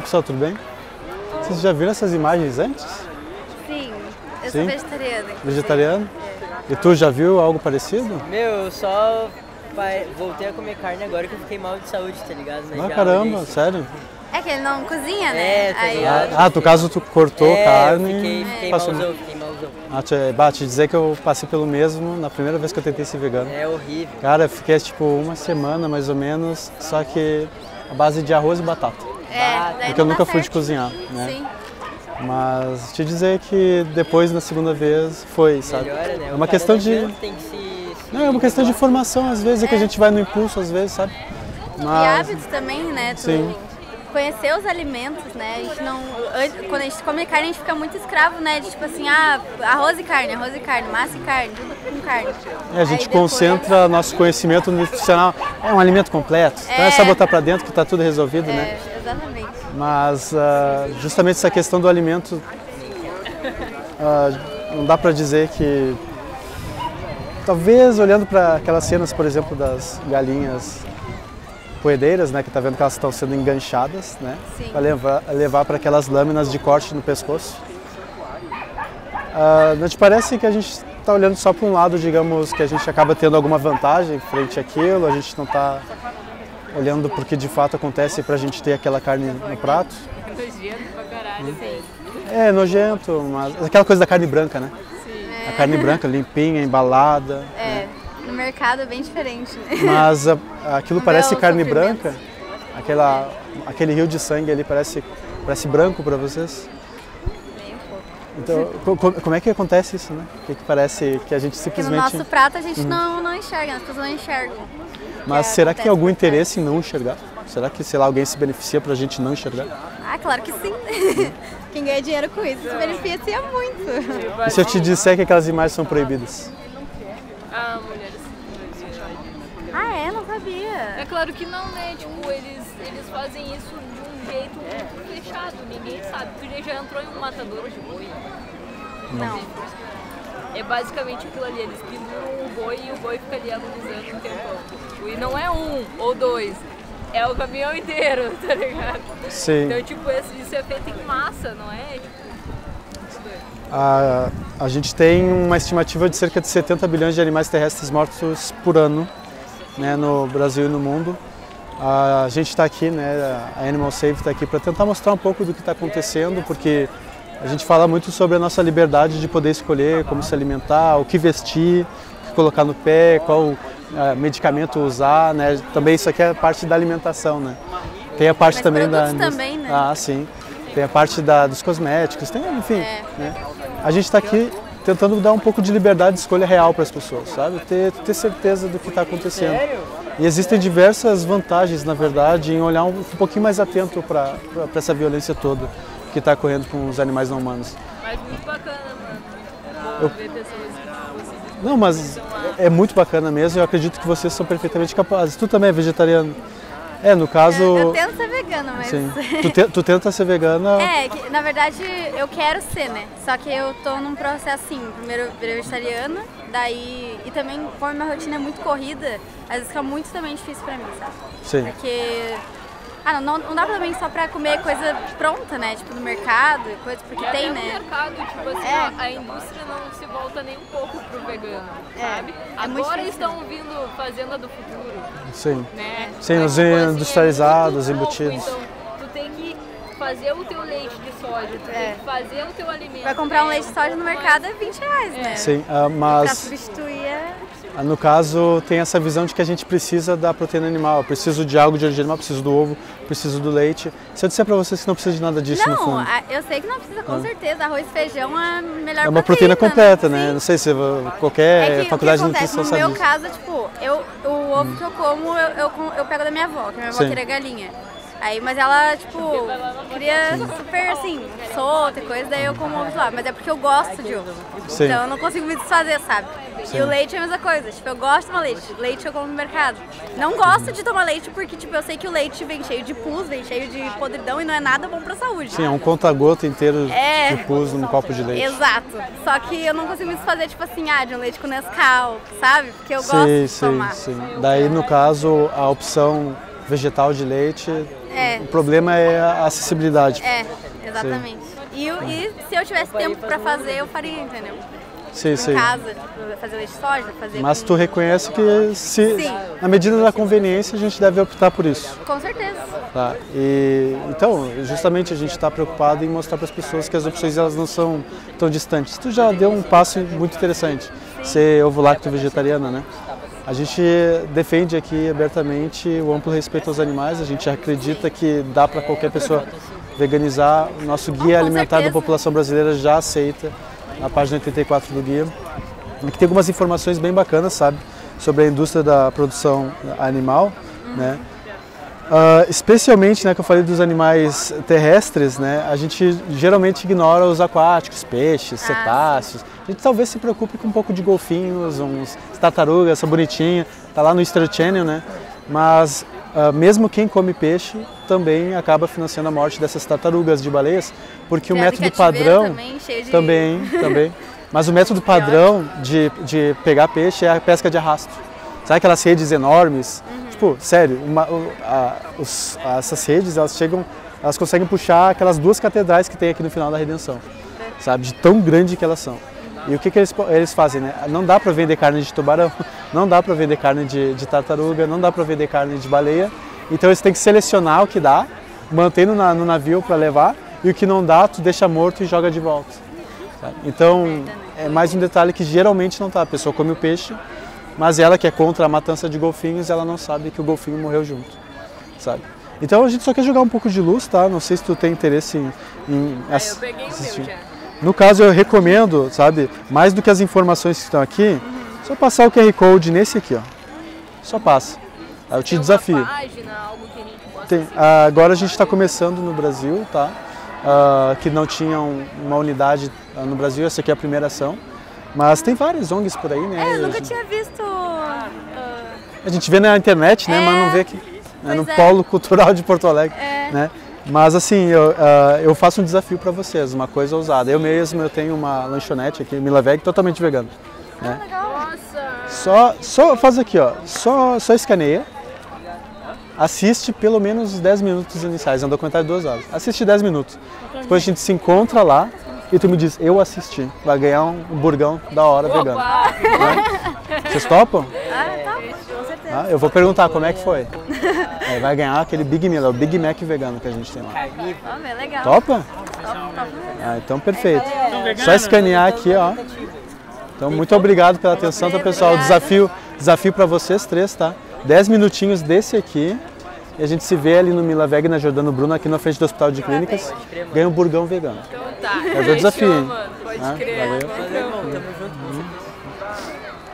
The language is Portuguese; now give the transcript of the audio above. Pessoal, tudo bem? Vocês já viram essas imagens antes? Sim, eu sou vegetariana. Vegetariana? É. E tu já viu algo parecido? Meu, eu só voltei a comer carne agora que eu fiquei mal de saúde, tá ligado? Mas caramba, isso. Sério? É que ele não cozinha, né? É, tá ligado. Ah, no caso tu cortou carne. Fiquei malzão, fiquei malzão. Ah, te dizer que eu passei pelo mesmo na primeira vez que eu tentei ser vegano. É horrível. Cara, eu fiquei tipo uma semana mais ou menos, só que a base de arroz e batata. É, porque eu nunca fui de cozinhar, né? Sim. Mas te dizer que depois, na segunda vez, foi, sabe? Melhora, né? É uma questão de... Não, é uma questão de formação, às vezes, é que a gente vai no impulso, às vezes, sabe? Mas... E hábitos também, né? Sim. Conhecer os alimentos, né? A gente não... Quando a gente come carne, a gente fica muito escravo, né? De tipo assim, ah, arroz e carne, massa e carne, tudo com carne. É, a gente aí concentra depois... nosso conhecimento nutricional. É um alimento completo, então é só botar pra dentro que tá tudo resolvido, né? Exatamente. Mas justamente essa questão do alimento, não dá pra dizer que... Talvez olhando para aquelas cenas, por exemplo, das galinhas poedeiras, né, que tá vendo que elas estão sendo enganchadas, né, para levar para aquelas lâminas de corte no pescoço. Não te parece que a gente tá olhando só para um lado, digamos, que a gente acaba tendo alguma vantagem frente àquilo, a gente não tá olhando pro que de fato acontece pra gente ter aquela carne no prato? É nojento pra caralho, é nojento, mas aquela coisa da carne branca, né? Sim. A carne branca, limpinha, embalada. É, né? No mercado é bem diferente, né? Mas aquilo não parece carne branca? Aquele rio de sangue ali parece branco pra vocês? Meio pouco. Então, como é que acontece isso, né? Que parece que a gente simplesmente... Porque no nosso prato a gente não enxerga, as pessoas não enxergam. Mas será que tem algum interesse em não enxergar? Será que, sei lá, alguém se beneficia pra gente não enxergar? Ah, claro que sim. Quem ganha dinheiro com isso se beneficia muito. E se eu te disser que aquelas imagens são proibidas? Ah, é? Não sabia. É claro que não, né? Tipo, eles fazem isso de um jeito muito fechado. Ninguém sabe. Tu já entrou em um matador de boi? Não. É basicamente aquilo ali, eles penduram o boi e o boi fica ali agonizando um tempão. E não é um ou dois, é o caminhão inteiro, tá ligado? Sim. Então, tipo, isso é feito em massa, não é? A gente tem uma estimativa de cerca de 70 bilhões de animais terrestres mortos por ano, né, no Brasil e no mundo. A gente está aqui, né, a Animal Safe está aqui para tentar mostrar um pouco do que está acontecendo, porque... A gente fala muito sobre a nossa liberdade de poder escolher como se alimentar, o que vestir, o que colocar no pé, qual medicamento usar, né? Também isso aqui é parte da alimentação, né? Tem a parte também da... também, né? Ah, sim. Tem a parte dos cosméticos, tem, enfim. É. Né? A gente está aqui tentando dar um pouco de liberdade de escolha real para as pessoas, sabe? Ter certeza do que está acontecendo. E existem diversas vantagens, na verdade, em olhar um pouquinho mais atento para essa violência toda que está ocorrendo com os animais não humanos. Mas muito bacana, mano. Ver pessoas que não, mas é muito bacana mesmo. Eu acredito que vocês são perfeitamente capazes. Tu também é vegetariano? É, no caso... Eu tento ser vegana, mas... Sim. Tu tenta ser vegana... É, que, na verdade, eu quero ser, né? Só que eu tô num processo assim. Primeiro eu virei vegetariana, daí... E também, como minha rotina é muito corrida, às vezes fica muito também difícil pra mim, sabe? Sim. Porque... Ah, não dá pra mim só pra comer coisa pronta, né? Tipo, no mercado, coisa porque tem, né? No mercado, tipo assim, a indústria não se volta nem um pouco pro vegano, sabe? Agora estão vindo Fazenda do Futuro. Sim. Né? Sim, os industrializados, embutidos. Então, tu tem que fazer o teu leite de soja, tu tem que fazer o teu alimento. Pra comprar um leite de soja no mercado é R$20, né? Sim, mas... Pra substituir No caso, tem essa visão de que a gente precisa da proteína animal, eu preciso de algo de origem animal, preciso do ovo, preciso do leite. Se eu disser pra vocês que não precisa de nada disso, no fundo... Não, eu sei que não precisa, com certeza. Arroz e feijão é a melhor proteína. É uma proteína completa, né? Não sei se qualquer faculdade de nutrição sabe. No meu caso, tipo, o ovo que eu como, eu pego da minha avó, que a minha avó queria galinha. Aí, mas ela, tipo, queria super, assim, solta e coisa, daí eu como ovo de lá. Mas é porque eu gosto de ovo. Sim. Então eu não consigo me desfazer, sabe? Sim. E o leite é a mesma coisa. Tipo, eu gosto de tomar leite. Leite eu como no mercado. Não gosto de tomar leite porque, tipo, eu sei que o leite vem cheio de pus, vem cheio de podridão e não é nada bom pra saúde. Sim, é um conta-gota inteiro de pus num copo de leite. Exato. Só que eu não consigo me desfazer, tipo assim, de um leite com Nescau, sabe? Porque eu gosto de tomar. Sim. Daí, no caso, a opção vegetal de leite... O problema é a acessibilidade. É, exatamente. E se eu tivesse tempo para fazer, eu faria, entendeu? Em casa, fazer leite de soja, fazer... Mas tu reconhece que, na medida da conveniência, a gente deve optar por isso. Com certeza. Tá. E, então, justamente a gente está preocupado em mostrar para as pessoas que as opções elas não são tão distantes. Tu já deu um passo muito interessante, ser ovo-lacto vegetariana, né? A gente defende aqui abertamente o amplo respeito aos animais, a gente acredita que dá para qualquer pessoa veganizar. O nosso guia alimentar da população brasileira já aceita. Na página 84 do guia, que tem algumas informações bem bacanas, sabe, sobre a indústria da produção animal, né? Especialmente, né, que eu falei dos animais terrestres, né? A gente geralmente ignora os aquáticos, peixes, cetáceos. A gente talvez se preocupe com um pouco de golfinhos, uns tartarugas, essa bonitinha, tá lá no Easter Channel, né? Mas mesmo quem come peixe também acaba financiando a morte dessas tartarugas de baleias, porque o método padrão também, mas o método padrão de pegar peixe é a pesca de arrasto. Sabe aquelas redes enormes? Tipo, sério, essas redes, elas chegam, elas conseguem puxar aquelas duas catedrais que tem aqui no final da Redenção, sabe? De tão grande que elas são. E o que eles fazem, né? Não dá para vender carne de tubarão, não dá para vender carne de tartaruga, não dá para vender carne de baleia. Então eles têm que selecionar o que dá, mantendo no navio para levar, e o que não dá, tu deixa morto e joga de volta. Sabe? Então é mais um detalhe que geralmente não tá. A pessoa come o peixe, mas ela que é contra a matança de golfinhos, ela não sabe que o golfinho morreu junto, sabe? Então a gente só quer jogar um pouco de luz, tá? Não sei se tu tem interesse em assistir. Eu peguei o meu já. No caso, eu recomendo, sabe, mais do que as informações que estão aqui, só passar o QR Code nesse aqui, ó. Só passa. Eu te desafio. Uma página, algo que a gente possa seguir? Agora a gente está começando no Brasil, tá? Que não tinha uma unidade no Brasil, essa aqui é a primeira ação. Mas tem várias ONGs por aí, né? É, eu nunca tinha visto... A gente vê na internet, né, mas não vê aqui. É no Polo Cultural de Porto Alegre, né? Mas assim, eu faço um desafio para vocês, uma coisa ousada. Eu mesmo, eu tenho uma lanchonete aqui, Milaveg, totalmente vegana. Né? Nossa! Só faz aqui, ó, só escaneia, assiste pelo menos 10 minutos iniciais, é um documentário de 2 horas. Assiste 10 minutos, depois a gente se encontra lá e tu me diz, eu assisti, vai ganhar um burgão da hora vegano. Né? Vocês topam? Eu vou perguntar como é que foi. Aí vai ganhar aquele Big Milla, o Big Mac vegano que a gente tem lá. Oh, legal. Topa? Top. Então perfeito. Só escanear aqui, ó. Então muito obrigado pela atenção, tá, pessoal? Desafio para vocês três, tá? 10 minutinhos desse aqui. E a gente se vê ali no Milaveg, na Jordano Bruno, aqui na frente do Hospital de Clínicas. Ganha um burgão vegano. Então tá. É o desafio. Pode crer. Valeu. Tamo junto.